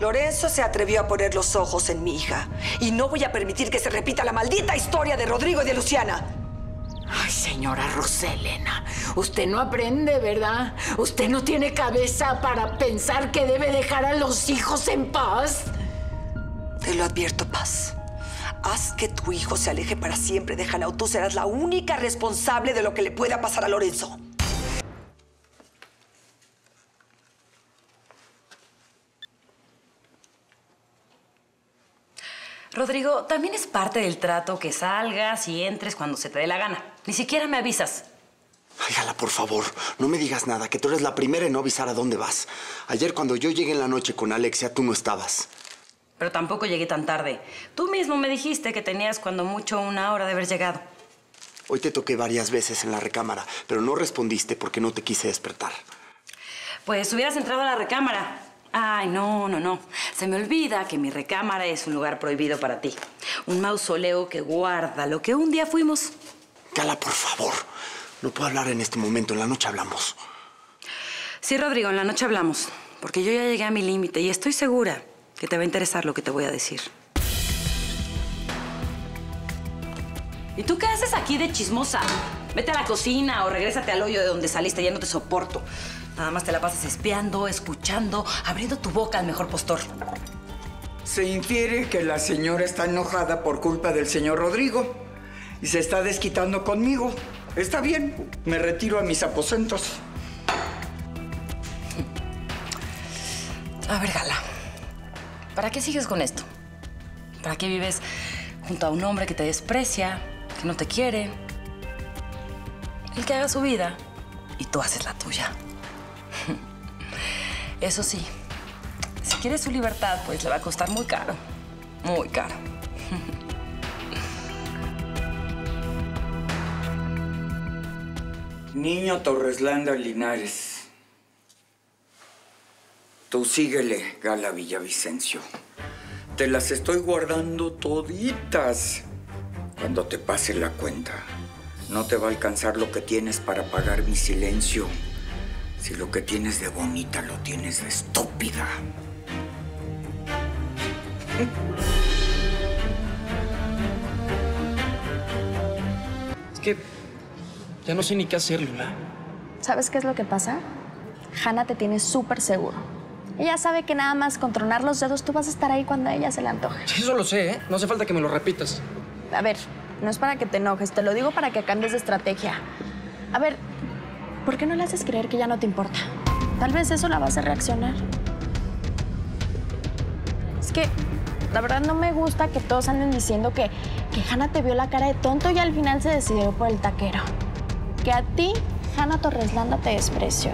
Lorenzo se atrevió a poner los ojos en mi hija. Y no voy a permitir que se repita la maldita historia de Rodrigo y de Luciana. Ay, señora Rosa Elena, usted no aprende, ¿verdad? Usted no tiene cabeza para pensar que debe dejar a los hijos en paz. Te lo advierto, Paz. Haz que tu hijo se aleje para siempre de Hannah, o tú serás la única responsable de lo que le pueda pasar a Lorenzo. Rodrigo, también es parte del trato que salgas y entres cuando se te dé la gana. Ni siquiera me avisas. Ay, Gala, por favor, no me digas nada, que tú eres la primera en no avisar a dónde vas. Ayer, cuando yo llegué en la noche con Alexia, tú no estabas. Pero tampoco llegué tan tarde. Tú mismo me dijiste que tenías cuando mucho una hora de haber llegado. Hoy te toqué varias veces en la recámara, pero no respondiste porque no te quise despertar. Pues hubieras entrado a la recámara. Ay, no, no, no. Se me olvida que mi recámara es un lugar prohibido para ti. Un mausoleo que guarda lo que un día fuimos. Gala, por favor. No puedo hablar en este momento. En la noche hablamos. Sí, Rodrigo, en la noche hablamos. Porque yo ya llegué a mi límite y estoy segura que te va a interesar lo que te voy a decir. ¿Y tú qué haces aquí de chismosa? Vete a la cocina o regrésate al hoyo de donde saliste. Ya no te soporto. Nada más te la pasas espiando, escuchando, abriendo tu boca al mejor postor. Se infiere que la señora está enojada por culpa del señor Rodrigo y se está desquitando conmigo. Está bien, me retiro a mis aposentos. A ver, Gala, ¿para qué sigues con esto? ¿Para qué vives junto a un hombre que te desprecia, que no te quiere? Él que haga su vida y tú haces la tuya. Eso sí, si quiere su libertad, pues le va a costar muy caro. Muy caro. Niño Torres Landa Linares. Tú síguele, Gala Villavicencio. Te las estoy guardando toditas. Cuando te pase la cuenta, no te va a alcanzar lo que tienes para pagar mi silencio. Si lo que tienes de bonita lo tienes de estúpida. Es que ya no sé ni qué hacer, Lula. ¿Sabes qué es lo que pasa? Hannah te tiene súper seguro. Ella sabe que nada más con tronar los dedos tú vas a estar ahí cuando a ella se le antoje. Sí, eso lo sé, ¿eh? No hace falta que me lo repitas. A ver, no es para que te enojes, te lo digo para que cambies de estrategia. A ver, ¿por qué no le haces creer que ya no te importa? Tal vez eso la va a hacer reaccionar. Es que la verdad no me gusta que todos anden diciendo que Hannah te vio la cara de tonto y al final se decidió por el taquero. Que a ti, Hannah Torres Landa, te despreció.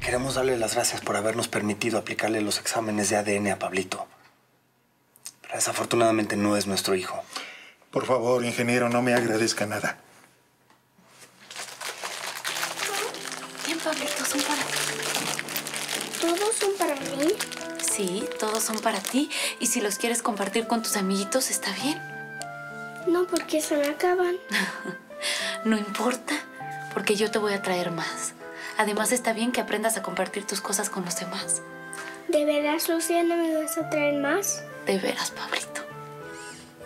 Queremos darle las gracias por habernos permitido aplicarle los exámenes de ADN a Pablito. Pero desafortunadamente no es nuestro hijo. Por favor, ingeniero, no me agradezca nada. Bien, Pablito, son para ti. ¿Todos son para mí? Sí, todos son para ti. Y si los quieres compartir con tus amiguitos, está bien. No, porque se me acaban. No importa, porque yo te voy a traer más. Además, está bien que aprendas a compartir tus cosas con los demás. ¿De veras, Luciana, me vas a traer más? De veras, Pablito.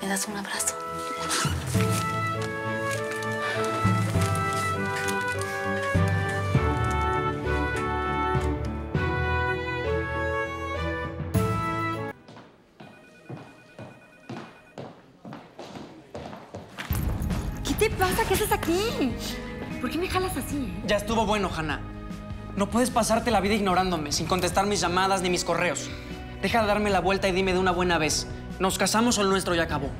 ¿Me das un abrazo? ¿Qué te pasa? ¿Qué haces aquí? ¿Por qué me jalas así? Ya estuvo bueno, Hannah. No puedes pasarte la vida ignorándome, sin contestar mis llamadas ni mis correos. Deja de darme la vuelta y dime de una buena vez. ¿Nos casamos o el nuestro ya acabó?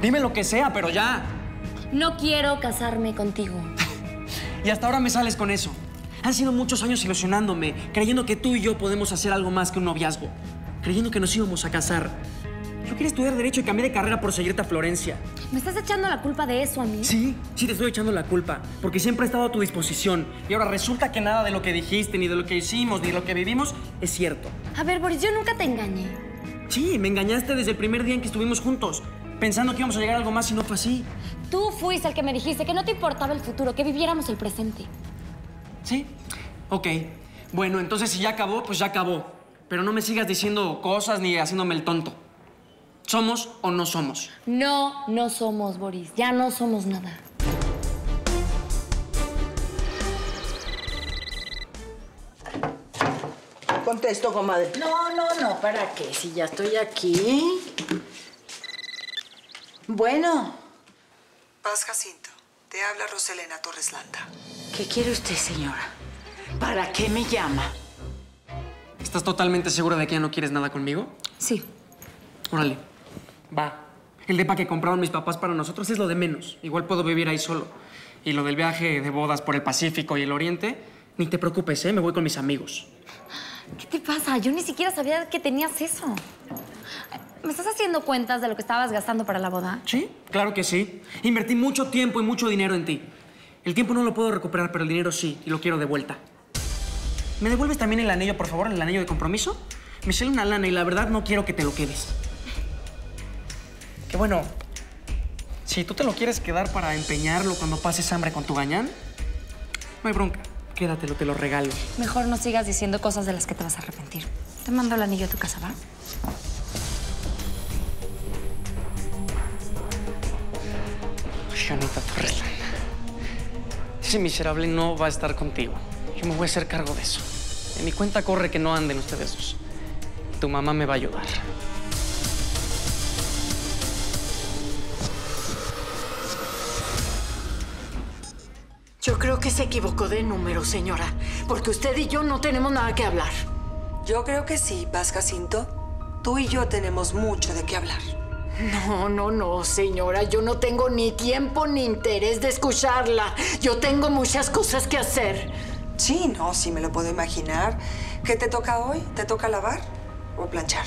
Dime lo que sea, pero ya. No quiero casarme contigo. Y hasta ahora me sales con eso. Han sido muchos años ilusionándome, creyendo que tú y yo podemos hacer algo más que un noviazgo. Creyendo que nos íbamos a casar. Yo quería estudiar Derecho y cambié de carrera por seguirte a Florencia. ¿Me estás echando la culpa de eso a mí? Sí, sí te estoy echando la culpa, porque siempre he estado a tu disposición. Y ahora resulta que nada de lo que dijiste, ni de lo que hicimos, ni de lo que vivimos, es cierto. A ver, Boris, yo nunca te engañé. Sí, me engañaste desde el primer día en que estuvimos juntos, pensando que íbamos a llegar a algo más y no fue así. Tú fuiste el que me dijiste que no te importaba el futuro, que viviéramos el presente. ¿Sí? Ok. Bueno, entonces si ya acabó, pues ya acabó. Pero no me sigas diciendo cosas ni haciéndome el tonto. ¿Somos o no somos? No, no somos, Boris. Ya no somos nada. Contesto, comadre. No, no, no. ¿Para qué? Si ya estoy aquí. Bueno. Paz Jacinto, te habla Rosa Elena Torres Landa. ¿Qué quiere usted, señora? ¿Para qué me llama? ¿Estás totalmente segura de que ya no quieres nada conmigo? Sí. Órale. Va. El depa que compraron mis papás para nosotros es lo de menos. Igual puedo vivir ahí solo. Y lo del viaje de bodas por el Pacífico y el Oriente, ni te preocupes, ¿eh? Me voy con mis amigos. ¿Qué te pasa? Yo ni siquiera sabía que tenías eso. ¿Me estás haciendo cuentas de lo que estabas gastando para la boda? Sí, claro que sí. Invertí mucho tiempo y mucho dinero en ti. El tiempo no lo puedo recuperar, pero el dinero sí, y lo quiero de vuelta. ¿Me devuelves también el anillo, por favor? ¿El anillo de compromiso? Me sale una lana y la verdad no quiero que te lo quedes. Que bueno, si tú te lo quieres quedar para empeñarlo cuando pases hambre con tu gañán, no hay bronca. Quédatelo, te lo regalo. Mejor no sigas diciendo cosas de las que te vas a arrepentir. Te mando el anillo a tu casa, ¿va? Hannah Torreslanda. Ese miserable no va a estar contigo. Yo me voy a hacer cargo de eso. En mi cuenta corre que no anden ustedes dos. Tu mamá me va a ayudar. Yo creo que se equivocó de número, señora, porque usted y yo no tenemos nada que hablar. Yo creo que sí, Paz Jacinto. Tú y yo tenemos mucho de qué hablar. No, no, no, señora. Yo no tengo ni tiempo ni interés de escucharla. Yo tengo muchas cosas que hacer. Sí, no, sí me lo puedo imaginar. ¿Qué te toca hoy? ¿Te toca lavar o planchar?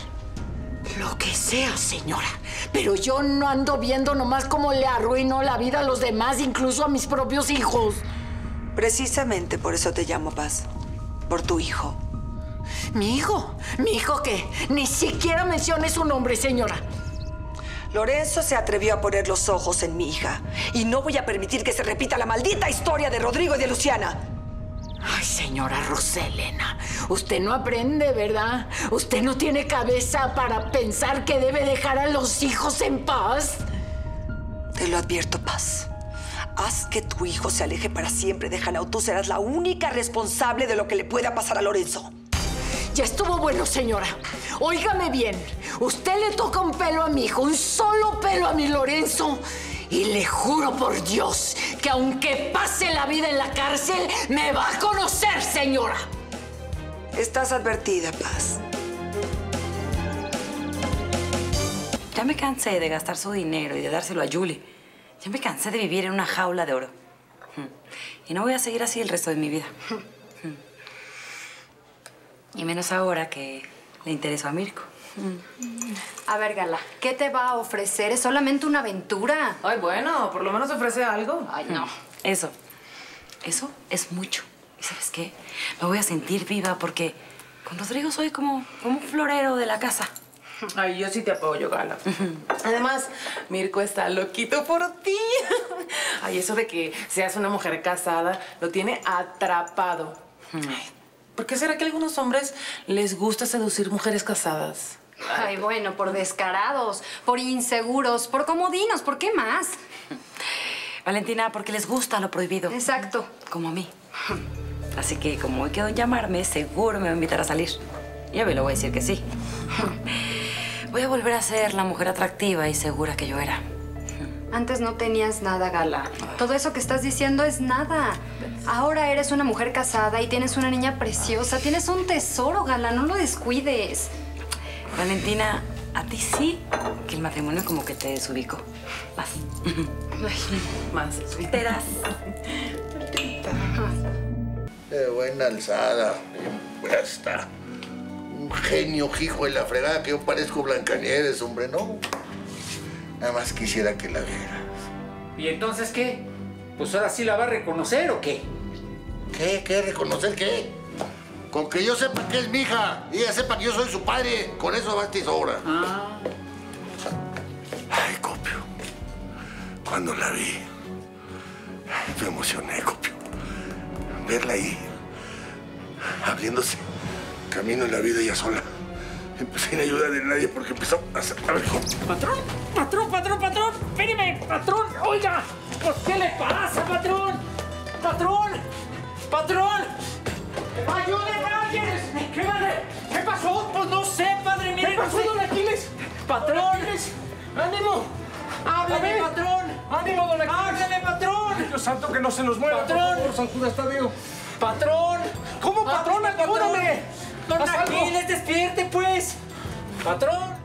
Lo que sea, señora. Pero yo no ando viendo nomás cómo le arruino la vida a los demás, incluso a mis propios hijos. Precisamente por eso te llamo, Paz. Por tu hijo. ¿Mi hijo? ¿Mi hijo qué? Ni siquiera mencione su nombre, señora. Lorenzo se atrevió a poner los ojos en mi hija. Y no voy a permitir que se repita la maldita historia de Rodrigo y de Luciana. Ay, señora Rosa Elena, usted no aprende, ¿verdad? Usted no tiene cabeza para pensar que debe dejar a los hijos en paz. Te lo advierto, Paz. Haz que tu hijo se aleje para siempre de Hannah, o tú serás la única responsable de lo que le pueda pasar a Lorenzo. Ya estuvo bueno, señora. Óigame bien. Usted le toca un pelo a mi hijo, un solo pelo a mi Lorenzo. Y le juro por Dios que aunque pase la vida en la cárcel, me va a conocer, señora. Estás advertida, Paz. Ya me cansé de gastar su dinero y de dárselo a Julie. Ya me cansé de vivir en una jaula de oro. Y no voy a seguir así el resto de mi vida. Y menos ahora que le interesó a Mirko. A ver, Gala, ¿qué te va a ofrecer? Es solamente una aventura. Ay, bueno, por lo menos ofrece algo. Ay, no. Eso es mucho. ¿Y sabes qué? Me voy a sentir viva porque con Rodrigo soy como un florero de la casa. Ay, yo sí te apoyo, Gala. Además, Mirko está loquito por ti. Ay, eso de que seas una mujer casada lo tiene atrapado. Ay, ¿por qué será que a algunos hombres les gusta seducir mujeres casadas? Ay, bueno, por descarados, por inseguros, por comodinos, ¿por qué más? Valentina, porque les gusta lo prohibido. Exacto. Como a mí. Así que como hoy quedó en llamarme, seguro me va a invitar a salir. Ya me lo voy a decir que sí. Voy a volver a ser la mujer atractiva y segura que yo era. Antes no tenías nada, Gala. Todo eso que estás diciendo es nada. Ahora eres una mujer casada y tienes una niña preciosa. Tienes un tesoro, Gala. No lo descuides. Valentina, a ti sí que el matrimonio como que te desubicó. Más. Más. Solteras. Qué buena alzada. Ya está. Un genio, hijo de la fregada, que yo parezco Blancanieves, hombre, ¿no? Nada más quisiera que la vieras. ¿Y entonces qué? ¿Pues ahora sí la va a reconocer o qué? ¿Qué? ¿Qué? ¿Reconocer qué? Con que yo sepa que es mi hija y ella sepa que yo soy su padre. Con eso basta y sobra. Ah. Ay, Copio. Cuando la vi, me emocioné, Copio. Verla ahí, abriéndose camino en la vida ella sola. Empecé sin ayuda de nadie porque empezó a hacer algo. ¡Patrón! ¡Patrón, patrón, patrón! ¡Espéreme, patrón! ¡Oiga! ¿Pues qué le pasa, patrón? ¡Patrón! ¡Patrón! ¡Ayúdenme a alguien! ¿Qué, madre? ¿Qué pasó? Pues no sé, padre. Mire, ¿qué pasó, don Aquiles? ¡Patrón! ¡Ánimo! ¡Hábleme, patrón! ¡Ánimo, don Aquiles! ¡Hábleme, patrón! ¡Ay, Dios santo, que no se nos mueva! ¡Patrón! ¡Por San Judas Tadeo! ¡Patrón! ¿Cómo, patrón? ¡Ayúdame! ¡Don Aquiles, despierte, pues! ¡Patrón!